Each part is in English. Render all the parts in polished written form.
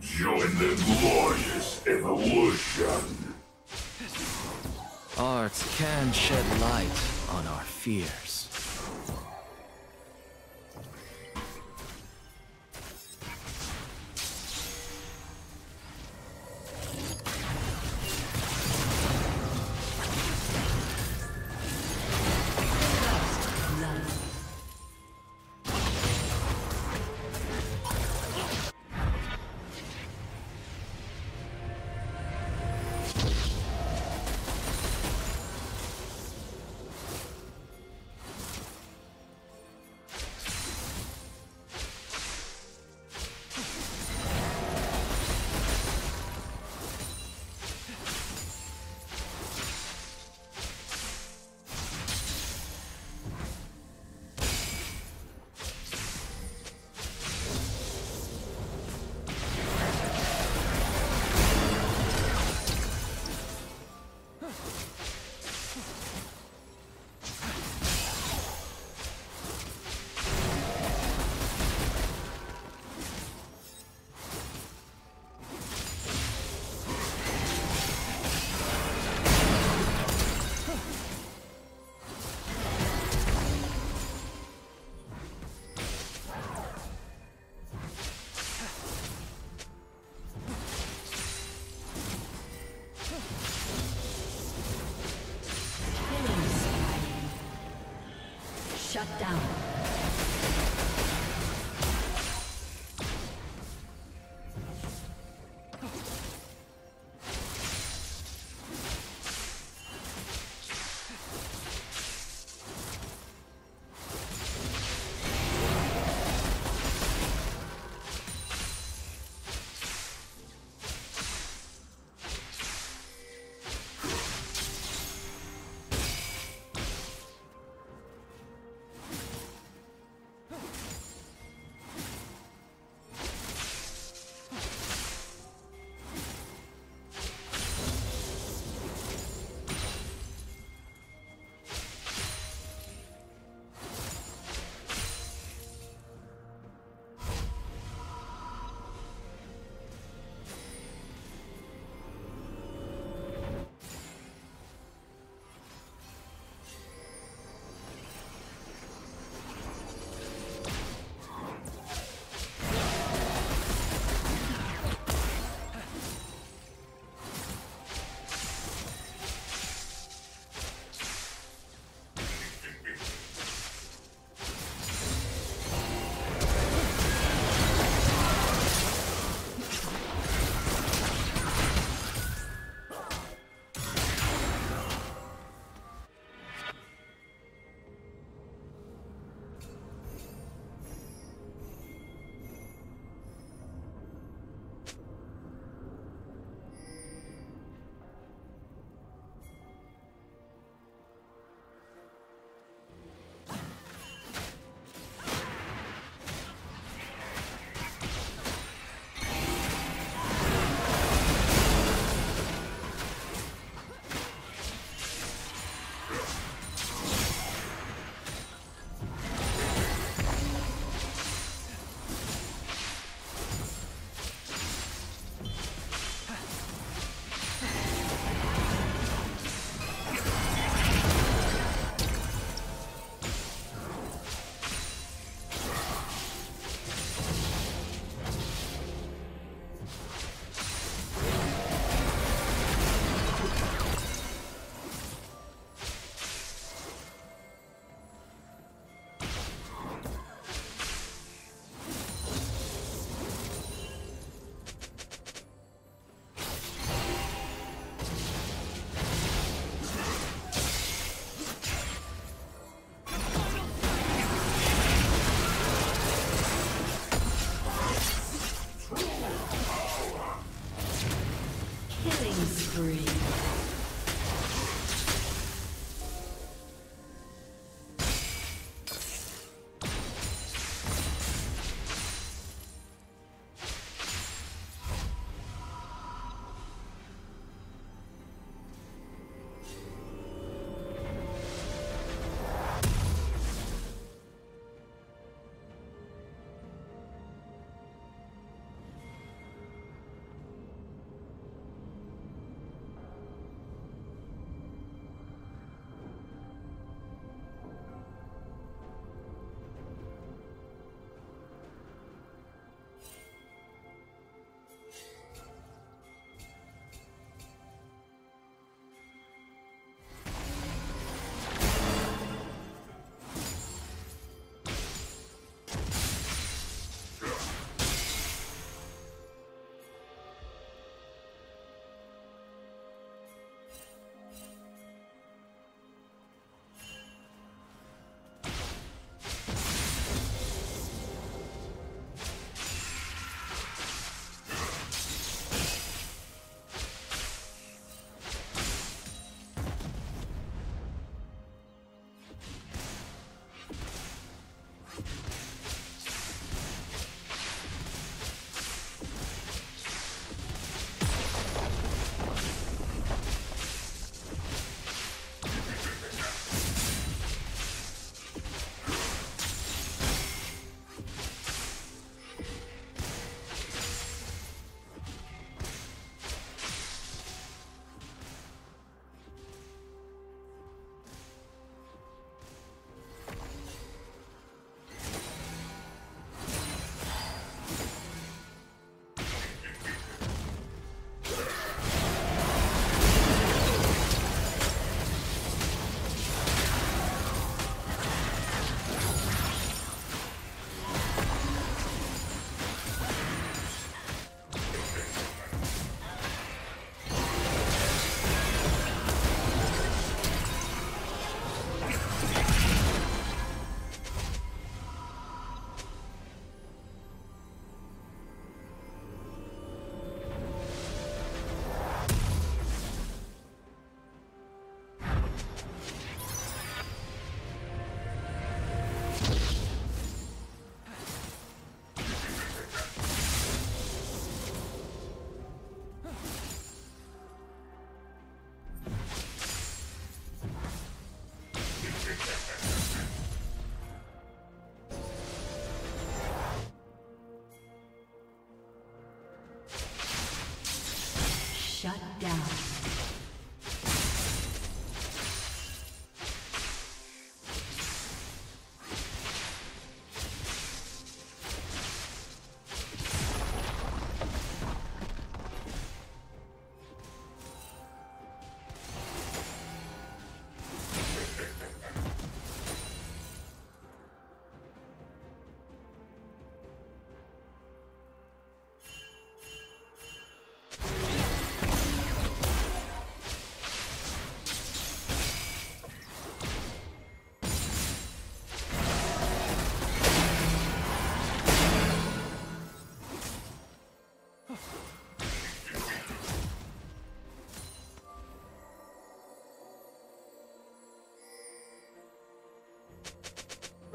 Join the glorious evolution. Arts can shed light on our fears. Shut down.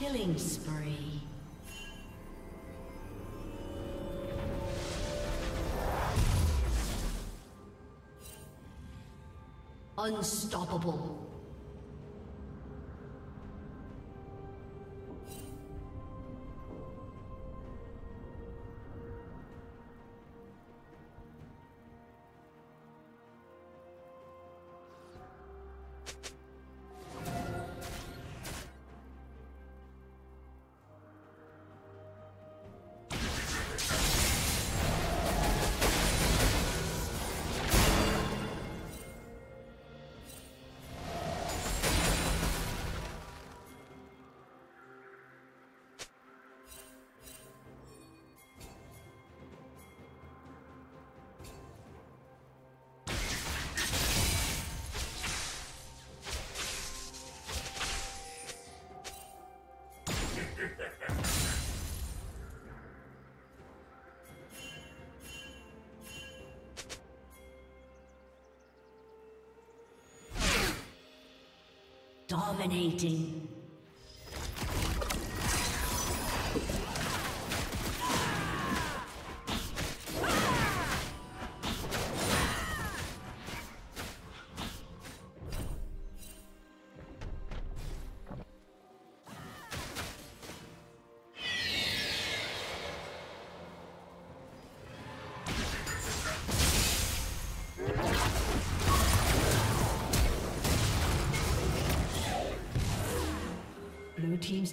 Killing spree. Unstoppable. Dominating. team's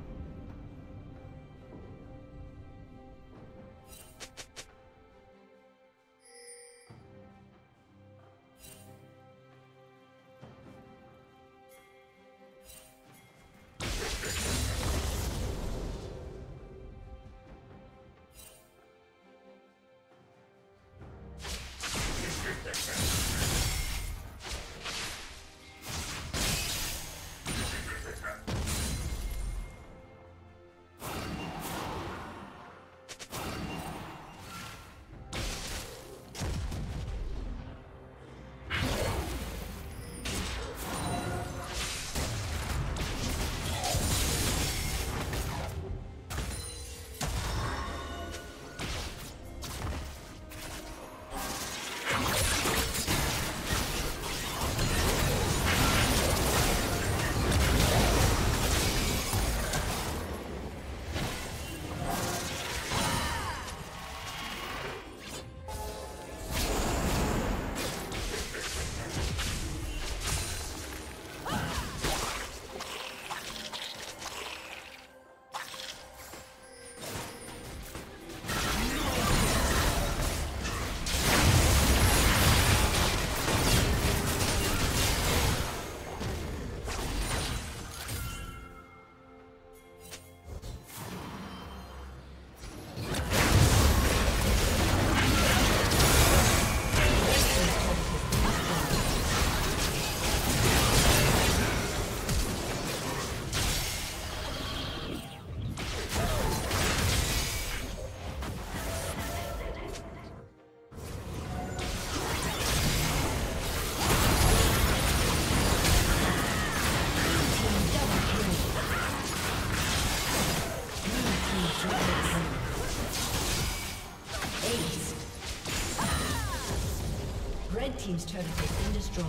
team's turret has been destroyed.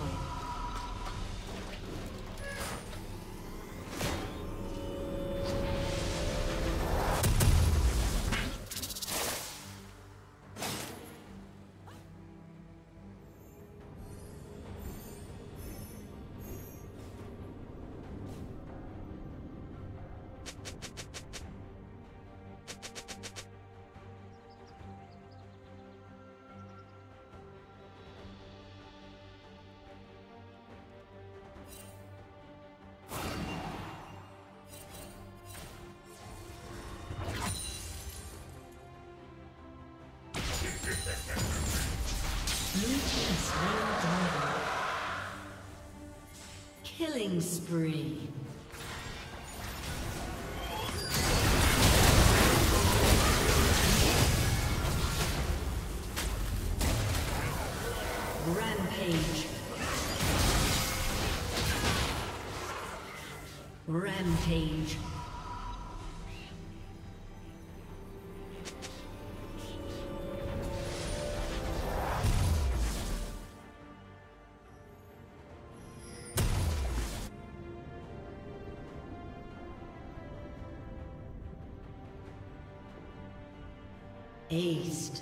Killing spree. Rampage. Rampage. Aced.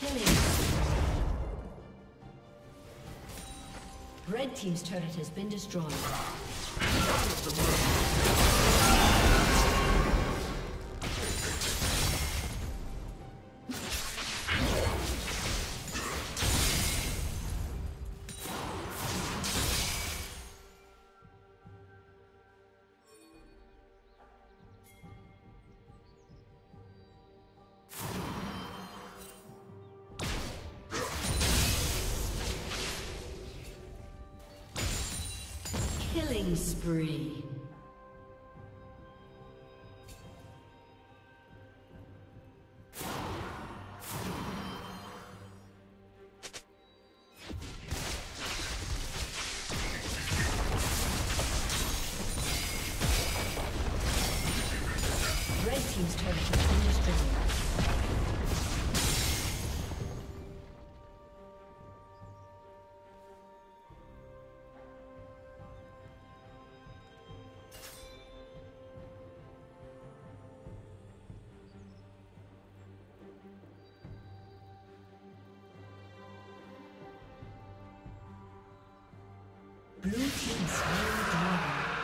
Killing. Red team's turret has been destroyed. Killing spree. Blue team's Rampage.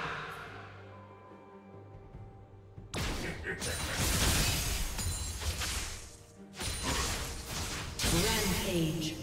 Rampage.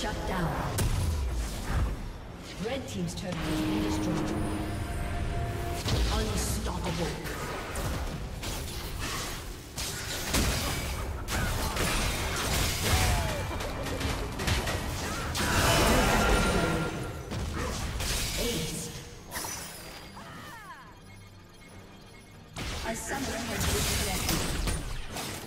Shut down. Red team's turret has been destroyed. Unstoppable. A summoner has disconnected.